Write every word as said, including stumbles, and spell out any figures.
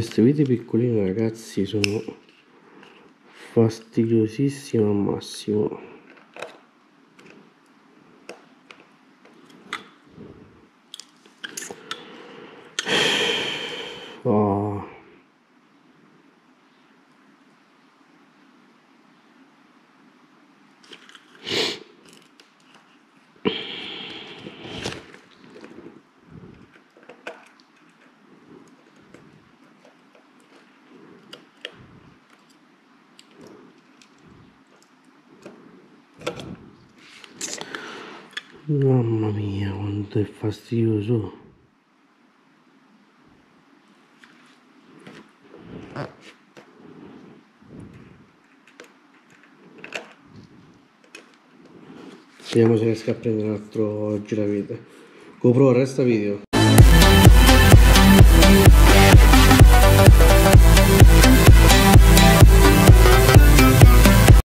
Queste viti piccoline, ragazzi, sono fastidiosissime al massimo. Oh. Mamma mia, quanto è fastidioso. Vediamo se riesco a prendere un altro giravite. GoPro, resta video.